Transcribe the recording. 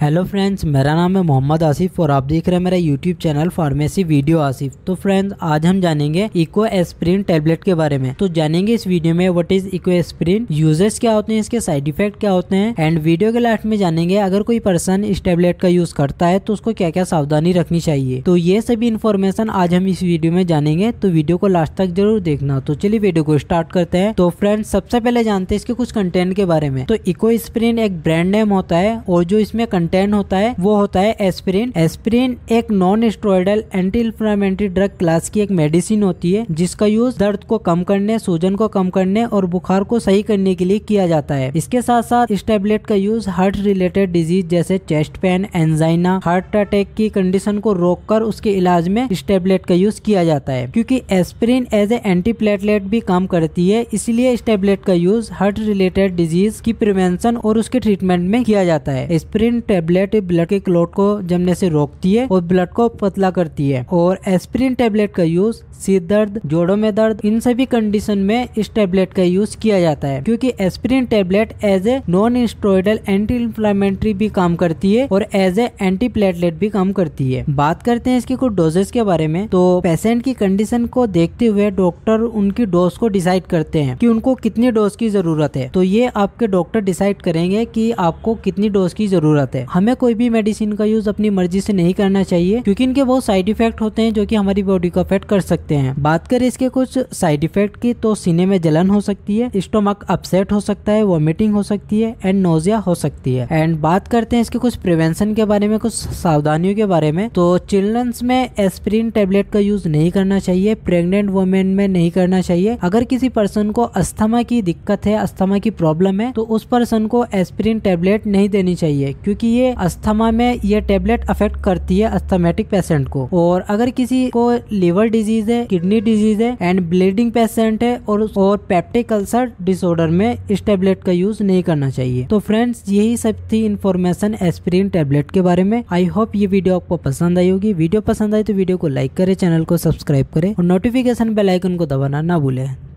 Hello friends, मेरा नाम है मोहम्मद आसिफ और आप देख रहे हैं मेरा YouTube channel pharmacy video Asif. तो फ्रेंड्स, आज हम जानेंगे इको एस्प्रिन टैबलेट के बारे में। तो जानेंगे इस वीडियो में what is Ecosprin, uses क्या होते हैं, इसके साइड इफेक्ट क्या होते हैं, एंड वीडियो के लास्ट में जानेंगे अगर कोई पर्सन इस टैबलेट का यूज करता है तो उसको क्या क्या सावधानी रखनी चाहिए। तो ये सभी इन्फॉर्मेशन आज हम इस वीडियो में जानेंगे, तो वीडियो को लास्ट तक जरूर देखना। तो चलिए वीडियो को स्टार्ट करते हैं। तो फ्रेंड्स, सबसे पहले जानते हैं इसके कुछ कंटेंट के बारे में। तो इको एस्प्रिन एक ब्रांड नेम होता है और जो इसमें कंटेंट होता है वो होता है एस्पिरिन। एस्पिरिन एक non steroidal anti inflammatory drug class की एक मेडिसिन होती है जिसका यूज दर्द को कम करने, सूजन को कम करने और बुखार को सही करने के लिए किया जाता है। इसके साथ साथ इस टैबलेट का यूज हार्ट रिलेटेड डिजीज जैसे chest pain, angina, heart attack की कंडीशन को रोककर उसके इलाज में इस टैबलेट का यूज किया जाता है। क्योंकि एस्पिरिन एज ए एंटीप्लेटलेट भी काम करती है, इसलिए इस टैबलेट का यूज हार्ट रिलेटेड डिजीज की प्रिवेंशन और उसके ट्रीटमेंट में किया जाता है। एस्पिरिन टैबलेट ब्लड के क्लॉट को जमने से रोकती है और ब्लड को पतला करती है। और एस्पिरिन टैबलेट का यूज सिर दर्द, जोड़ों में दर्द, इन सभी कंडीशन में इस टैबलेट का यूज किया जाता है। क्योंकि aspirin tablet as a non steroidal anti inflammatory भी काम करती है और एज ए एंटी प्लेटलेट भी काम करती है। बात करते हैं इसके कुछ डोजेस के बारे में। तो पेशेंट की कंडीशन को देखते हुए डॉक्टर उनकी डोज को डिसाइड करते हैं कि उनको कितनी डोज की जरूरत है। तो ये आपके डॉक्टर डिसाइड करेंगे कि आपको कितनी डोज की जरूरत है। हमें कोई भी मेडिसिन का यूज अपनी मर्जी से नहीं करना चाहिए क्योंकि इनके बहुत साइड इफेक्ट होते हैं जो कि हमारी बॉडी को अफेक्ट कर सकते हैं। बात करें इसके कुछ साइड इफेक्ट की, तो सीने में जलन हो सकती है, स्टोमक अपसेट हो सकता है, वॉमिटिंग हो सकती है एंड नोजिया हो सकती है। एंड बात करते हैं इसके कुछ प्रिवेंशन के बारे में, कुछ सावधानियों के बारे में। तो चिल्ड्रंस में एस्पिरिन टैबलेट का यूज नहीं करना चाहिए, प्रेग्नेंट वुमेन में नहीं करना चाहिए। अगर किसी पर्सन को अस्थमा की दिक्कत है, अस्थमा की प्रॉब्लम है, तो उस पर्सन को एस्पिरिन टैबलेट नहीं देनी चाहिए क्योंकि ये अस्थमा में ये टेबलेट अफेक्ट करती है अस्थमेटिक पेशेंट को। और अगर किसी को लिवर डिजीज है, किडनी डिजीज है एंड ब्लीडिंग पेशेंट है और पेप्टिक अल्सर डिसऑर्डर में इस टेबलेट का यूज नहीं करना चाहिए। तो फ्रेंड्स, यही सब थी इन्फॉर्मेशन एस्पिरिन टेबलेट के बारे में। आई होप ये वीडियो आपको पसंद आई होगी। वीडियो पसंद आई तो वीडियो को लाइक करे, चैनल को सब्सक्राइब करे और नोटिफिकेशन बेल आइकन को दबाना ना भूले।